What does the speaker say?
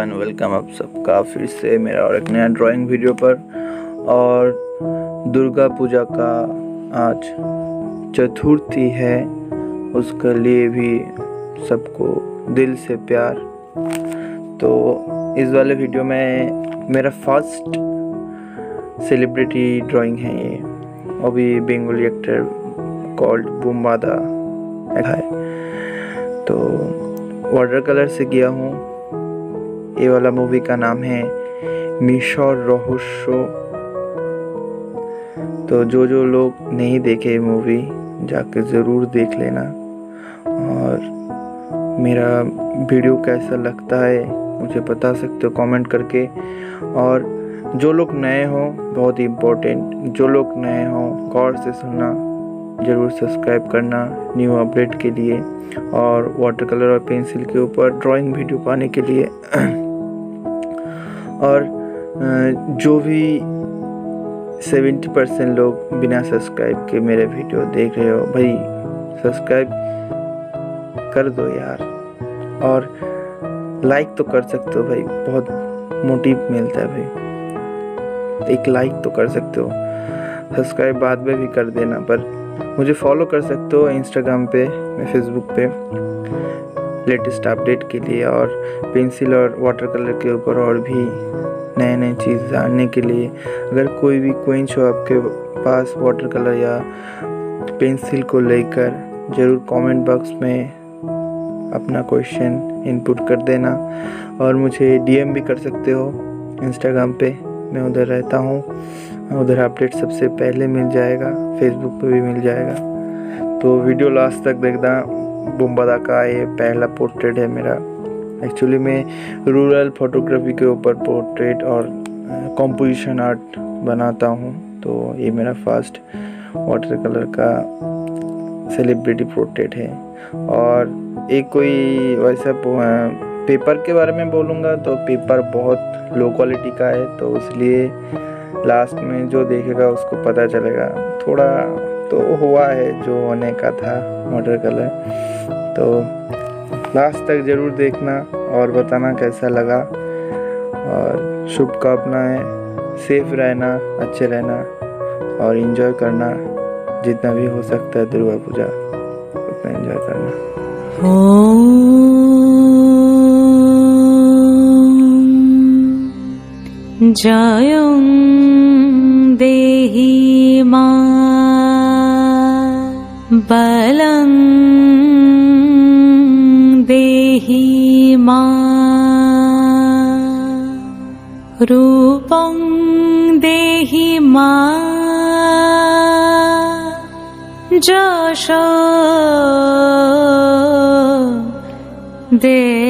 Everyone, welcome आप सबका फिर से मेरा और एक नया ड्राइंग वीडियो पर। और दुर्गा पूजा का आज चतुर्थी है, उसके लिए भी सबको दिल से प्यार। तो इस वाले वीडियो में मेरा फर्स्ट सेलिब्रिटी ड्राइंग है ये, अभी बंगाली एक्टर कॉल्ड बुम्बा दा है। तो वाटर कलर से किया हूँ। ये वाला मूवी का नाम है मिशा रोह शो। तो जो जो लोग नहीं देखे मूवी, जाके ज़रूर देख लेना। और मेरा वीडियो कैसा लगता है मुझे बता सकते हो कमेंट करके। और जो लोग नए हो, बहुत इम्पोर्टेंट, जो लोग नए हो गौर से सुनना, ज़रूर सब्सक्राइब करना न्यू अपडेट के लिए। और वाटर कलर और पेंसिल के ऊपर ड्राइंग वीडियो पाने के लिए। और जो भी 70% लोग बिना सब्सक्राइब के मेरे वीडियो देख रहे हो, भाई सब्सक्राइब कर दो यार। और लाइक तो कर सकते हो भाई, बहुत मोटिव मिलता है भाई, एक लाइक तो कर सकते हो। सब्सक्राइब बाद में भी कर देना, पर मुझे फॉलो कर सकते हो इंस्टाग्राम पे, मैं फेसबुक पे लेटेस्ट अपडेट के लिए। और पेंसिल और वाटर कलर के ऊपर और भी नए नए चीज़ जानने के लिए, अगर कोई भी क्वेंच हो आपके पास वाटर कलर या पेंसिल को लेकर, ज़रूर कमेंट बॉक्स में अपना क्वेश्चन इनपुट कर देना। और मुझे डीएम भी कर सकते हो इंस्टाग्राम पे, मैं उधर रहता हूँ, उधर अपडेट सबसे पहले मिल जाएगा, फेसबुक पे भी मिल जाएगा। तो वीडियो लास्ट तक देखना। बुम्बा दा का ये पहला पोर्ट्रेट है मेरा। एक्चुअली मैं रूरल फोटोग्राफी के ऊपर पोर्ट्रेट और कंपोजिशन आर्ट बनाता हूँ। तो ये मेरा फर्स्ट वाटर कलर का सेलिब्रिटी पोर्ट्रेट है। और एक कोई वैसा पेपर के बारे में बोलूँगा तो पेपर बहुत लो क्वालिटी का है, तो इसलिए लास्ट में जो देखेगा उसको पता चलेगा। थोड़ा तो हुआ है जो होने का था वाटर कलर। तो लास्ट तक ज़रूर देखना और बताना कैसा लगा। और शुभकामनाएं, सेफ रहना, अच्छे रहना और इन्जॉय करना जितना भी हो सकता है। दुर्गा पूजा उतना इन्जॉय करना। जयं देहि मां बलं देहि मां रूपं देहि मां यशो दे